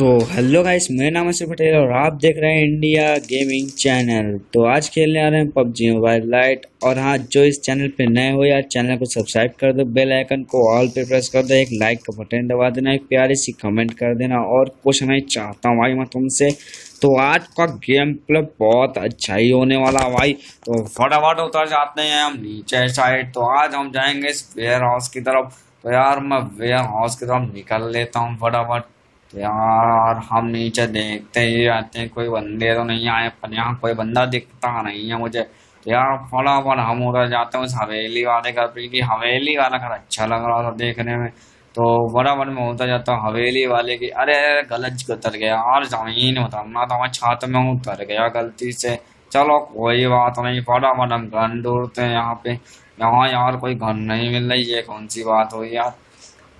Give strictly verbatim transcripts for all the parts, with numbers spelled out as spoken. तो hello guys, मेरा नाम है असिफ पटेल और आप देख रहे हैं इंडिया गेमिंग चैनल। तो आज खेलने आ रहे हैं पबजी मोबाइल लाइट। और हाँ, जो इस चैनल पे नए हो यार, चैनल को सब्सक्राइब कर दो, बेल आइकन को ऑल पे प्रेस कर दो, एक लाइक का बटन दबा देना, एक प्यारी सी कमेंट कर देना और कुछ मैं चाहता हूँ भाई मैं तुमसे। तो आज का गेम प्ले बहुत अच्छा ही होने वाला भाई। तो फटाफट उतर जाते हैं हम नीचे साइड। तो आज हम जाएंगे इस वेयर हाउस की तरफ। तो यार मैं वेयर हाउस की तरफ निकल लेता हूँ फटाफट। तो यार हम नीचे देखते ही आते हैं, कोई बंदे तो नहीं आए, पर यहाँ कोई बंदा दिखता नहीं है मुझे। तो यार फटाफट हम उधर जाते हैं उस हवेली वाले घर पे, कि हवेली वाला घर अच्छा लग रहा था देखने में। तो फटाफट मैं उतर जाता हूँ हवेली वाले की। अरे गलत उतर गया यार, जमीन उतरना था, मैं छत में उतर गया गलती से। चलो कोई बात नहीं, फटाफट हम गन ढूंढते हैं यहाँ पे। यहाँ यार कोई गन नहीं मिल रही, ये कौन सी बात हुई यार।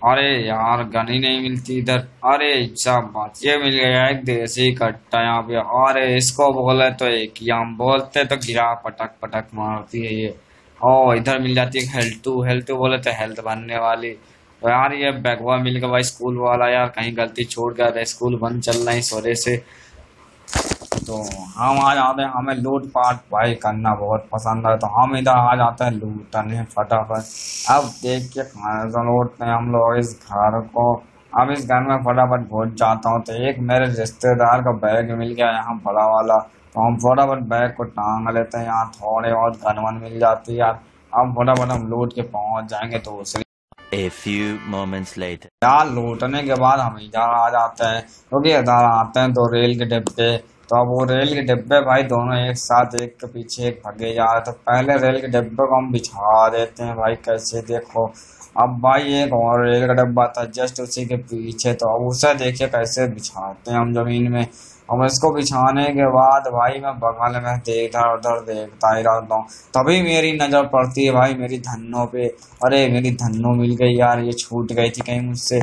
अरे यार गन ही नहीं मिलती इधर। अरे सब बात ये मिल गया एक देसी कट्टा यहाँ पे। अरे इसको बोले तो एक ही हम बोलते तो गिरा पटक पटक मारती है ये। ओ इधर मिल जाती है हेल्थू, हेल्थू बोले तो हेल्थ बनने वाली। तो यार ये बैगवा मिल गया भाई स्कूल वाला। यार कहीं गलती छोड़ गया था, स्कूल बंद चल रही सोरे से। तो हम आ जाते हैं, हमें लूट पाट भाई करना बहुत पसंद है। तो हम इधर आ जाते हैं लूटने फटाफट। अब देख के खाना लूटते हैं हम लोग इस घर को। अब इस घर में फटाफट घुस जाता हूँ। तो एक मेरे रिश्तेदार का बैग मिल गया यहाँ बड़ा वाला। तो हम फटाफट बैग को टांग लेते हैं। यहाँ थोड़े बहुत गन वन मिल जाती है यार। अब फटाफट हम लूट के पहुँच जाएंगे। तो A few moments later. यार लूटने के बाद हम इधर आ जाते हैं, क्योंकि तो इधर आते हैं तो रेल के डिब्बे। तो अब वो रेल के डिब्बे भाई दोनों एक साथ एक के पीछे एक भगे जा रहे। तो पहले रेल के डिब्बे को हम बिछा देते हैं भाई कैसे, देखो। अब भाई एक और रेल का डिब्बा था जस्ट उसी के पीछे। तो अब उसे देखिए कैसे बिछाते हैं हम जमीन में। और इसको बिछाने के बाद भाई मैं बगल में देखता उधर देखता ही रहता हूँ। तभी मेरी नज़र पड़ती है भाई मेरी धन्नों पे। अरे मेरी धन्नों मिल गई यार, ये छूट गई थी कहीं मुझसे।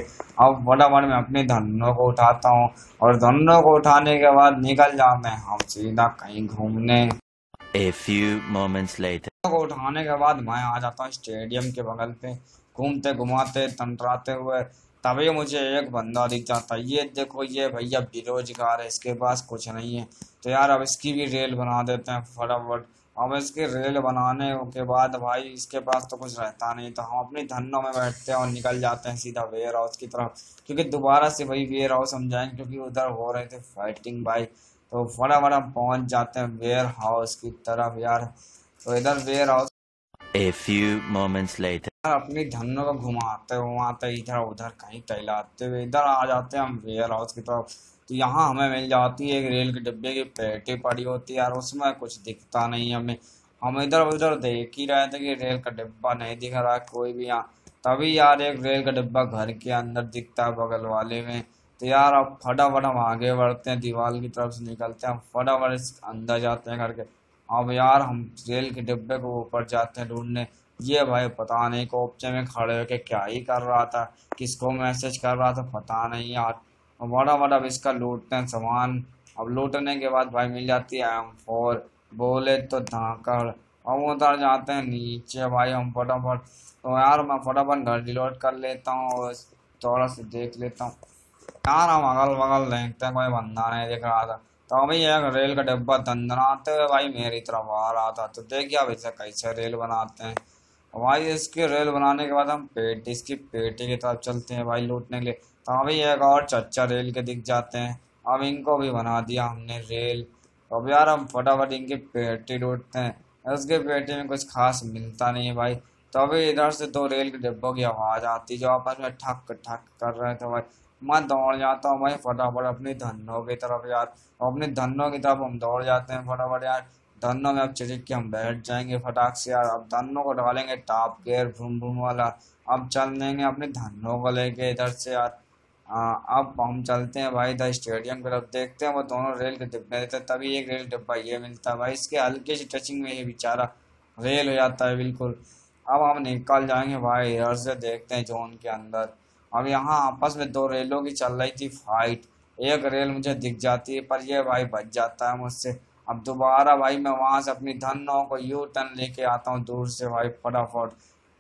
अब फटाफट मैं अपने धन्नों को उठाता हूँ और धन्नों को उठाने के बाद निकल जाते हैं हम सीधा कहीं घूमने। A few moments later. को उठाने के बाद मैं आ जाता हूँ स्टेडियम के बगल पे, घूमते घुमाते तंटराते हुए। तभी मुझे एक बंदा दिख जाता है। ये देखो ये भैया बेरोजगार है, इसके पास कुछ नहीं है। तो यार अब इसकी भी रेल बना देते हैं फटाफट। अब इसके रेल बनाने के बाद भाई इसके पास तो कुछ रहता नहीं। तो हम अपने धन्नों में बैठते हैं और निकल जाते हैं सीधा वेयर हाउस की तरफ, क्योंकि दोबारा से वही वेयर हाउस हम जाएंगे, क्योंकि उधर हो रहे थे फाइटिंग भाई। तो फटाफट हम पहुँच जाते हैं वेयर हाउस की तरफ यार। तो इधर warehouse A few moments later. अपनी धन्नों को घुमाते घुमाते इधर उधर कहीं टहलाते हुए इधर आ जाते हैं हम वेयर हाउस की तरफ। तो यहाँ हमें मिल जाती है एक रेल के डिब्बे की पेटी पड़ी होती है यार, उसमें कुछ दिखता नहीं है हमें। हम इधर उधर देख ही रहे थे कि रेल का डिब्बा नहीं दिख रहा कोई भी यहाँ। तभी यार एक रेल का डिब्बा घर के अंदर दिखता है बगल वाले में। तो यार अब फटाफट हम आगे बढ़ते हैं, दीवार की तरफ से निकलते हैं, फटाफट अंदर जाते हैं घर के। अब यार हम रेल के डिब्बे को ऊपर जाते हैं ढूंढने। ये भाई पता नहीं कोपचे में खड़े होके क्या ही कर रहा था, किसको मैसेज कर रहा था पता नहीं यार। और बड़ा बड़ा अब इसका लूटते हैं सामान। अब लूटने के बाद भाई मिल जाती है एम फोर बोले तो धाकड़। अब उतर जाते हैं नीचे भाई हम फटाफट। तो यार मैं फटाफट घर डिलोड कर लेता हूँ और थोड़ा सा देख लेता हूँ। यार हम अगल बगल देखते हैं, कोई बंदा नहीं दिख रहा था। तो अभी एक रेल का डिब्बा दंदनाते हुए भाई मेरी तरफ आ रहा था। तो देखिए अब इसे कैसे रेल बनाते हैं भाई। इसकी रेल बनाने के बाद हम पेटी इसकी पेटी की तरफ चलते हैं भाई लूटने के लिए। तो अभी एक और चच्चा रेल के दिख जाते हैं। अब इनको भी बना दिया हमने रेल। तो अब यार हम फटाफट इनकी पेटी लूटते हैं। उसके पेटी में कुछ खास मिलता नहीं है भाई। तो अभी इधर से दो रेल के डिब्बों की आवाज़ आती जो आपस में ठक ठक कर रहे थे भाई। मैं दौड़ जाता हूँ भाई फटाफट अपने धन्नों की तरफ यार। अपने धन्नों की तरफ हम दौड़ जाते हैं फटाफट यार। धन्नों में अब चिड़क के हम बैठ जाएंगे फटाक से यार। अब धन्नों को डालेंगे टॉप गियर भूम भूम वाला। अब चल देंगे अपने धन्नों को लेके इधर से यार। आ, अब हम चलते हैं भाई इधर स्टेडियम की तरफ। देखते हैं वो दोनों रेल के डिब्बे देते हैं। तभी एक रेल डिब्बा ये मिलता है भाई, इसके हल्के से टचिंग में ये बेचारा रेल हो जाता है बिल्कुल। अब हम निकल जाएंगे भाई इधर से, देखते हैं जोन के अंदर। अब यहाँ आपस में दो रेलों की चल रही थी फाइट। एक रेल मुझे दिख जाती है पर ये भाई बच जाता है मुझसे। अब दोबारा भाई मैं वहाँ से अपनी धन्नों को यू टर्न लेके आता हूँ दूर से भाई फटाफट।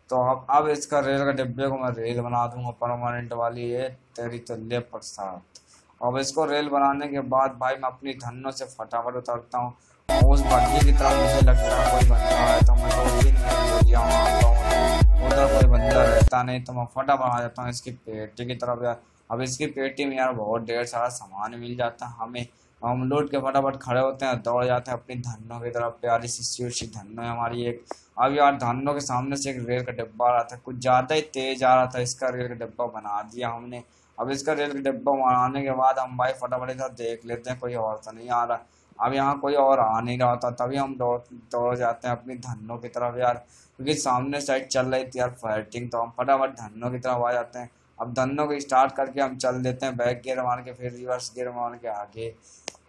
तो अब अब इसका रेल का डिब्बे को मैं रेल बना दूंगा परमानेंट वाली, ये तेरी तो ले पर साथ। अब इसको रेल बनाने के बाद भाई मैं अपनी धन्नों से फटाफट उतरता हूँ। उस भट्टी की तरफ मुझे लगता है कोई बंदा है तो मैं दो तीन मिनट गोलियाँ मारता हूँ, उधर कोई बंदा रहता नहीं तो मैं फटाफट आ जाता हूँ इसकी पेटी की तरफ। यार अब इसकी पेटी में यार बहुत ढेर सारा सामान मिल जाता है हमें, हम लूट के फटाफट खड़े होते हैं, दौड़ जाते हैं अपनी धन्नों की तरफ। प्यारी सी सी धन्नो है हमारी एक। अब यार धन्नों के सामने से एक रेल का डब्बा आ रहा था, कुछ ज़्यादा ही तेज आ रहा था, इसका रेल का डब्बा बना दिया हमने। अब इसका रेल का डब्बा बनाने के बाद हम भाई फटाफट इधर देख लेते हैं कोई और तो नहीं आ रहा। अब यहाँ कोई और आ नहीं रहा होता तभी हम दौड़ दौड़ जाते हैं अपनी धन्नों की तरफ यार, क्योंकि सामने साइड चल रही थी यार फाइटिंग, तो हम फटाफट धन्नों की तरफ आ जाते हैं। अब धन्नों को स्टार्ट करके हम चल देते हैं बैक गियर मार के, फिर रिवर्स गियर मार के आगे।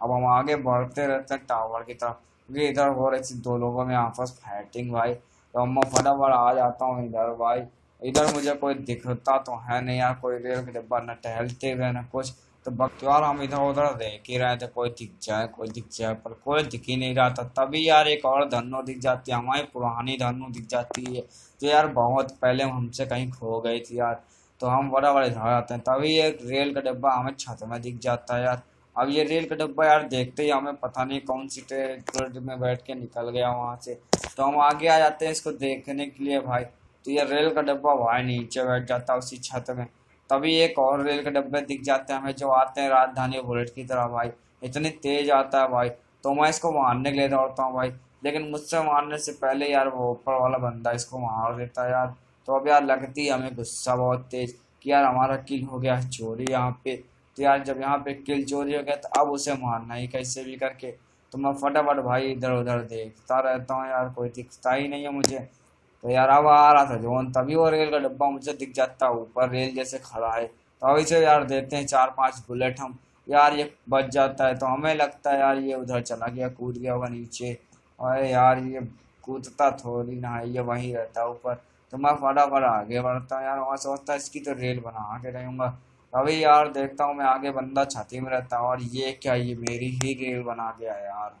अब हम आगे बढ़ते रहते हैं टावर की तरफ, क्योंकि इधर हो रही थी दो लोगों में आपस फाइटिंग भाई, तो हम फटाफट आ जाता हूँ इधर भाई। इधर मुझे कोई दिखता तो है नहीं यार, कोई रेल के डब्बा न टहलते हुए न कुछ, तो बकवार हम इधर उधर देख ही रहे थे कोई दिख जाए कोई दिख जाए, पर कोई दिख ही नहीं रहा था। तभी यार एक और धन्नो दिख जाती है, हमारी पुरानी धन्नो दिख जाती है जो यार बहुत पहले हमसे कहीं खो गई थी यार, तो हम फटाफट इधर आते हैं। तभी एक रेल का डब्बा हमें छत में दिख जाता है यार। अब ये रेल का डब्बा यार देखते ही हमें पता नहीं कौन सी ट्रेन में बैठ के निकल गया वहाँ से, तो हम आगे आ जाते हैं इसको देखने के लिए भाई। तो ये रेल का डब्बा भाई नीचे बैठ जाता है उसी छत में। तभी एक और रेल के डब्बे दिख जाते हैं हमें जो आते हैं राजधानी बुलेट की तरह भाई, इतनी तेज आता है भाई, तो मैं इसको मारने के लिए दौड़ता हूँ भाई, लेकिन मुझसे मारने से पहले यार वो ऊपर वाला बंदा इसको मार देता है यार। तो अब यार लगती है हमें गुस्सा बहुत तेज कि यार हमारा किल हो गया चोरी यहाँ पे, तो यार जब यहाँ पे किल चोरी हो गया तो अब उसे मारना ही कैसे भी करके। तो मैं फटाफट भाई इधर उधर देखता रहता हूँ यार, कोई दिखता ही नहीं है मुझे। तो यार अब आ रहा था जोन, तभी वो रेल का डब्बा मुझे दिख जाता ऊपर रेल जैसे खड़ा है, तो अभी से यार देते हैं चार पांच बुलेट हम यार, ये बच जाता है। तो हमें लगता है यार ये उधर चला गया, कूद गया होगा नीचे, और यार ये कूदता थोड़ी ना है, ये वहीं रहता है ऊपर। तो मैं फटाफट आगे बढ़ता हूँ यार, वहाँ सोचता है इसकी तो रेल बना के रहूँगा। अभी यार देखता हूँ मैं आगे बंदा छाती में रहता है, और ये क्या ये मेरी ही रेल बना गया यार।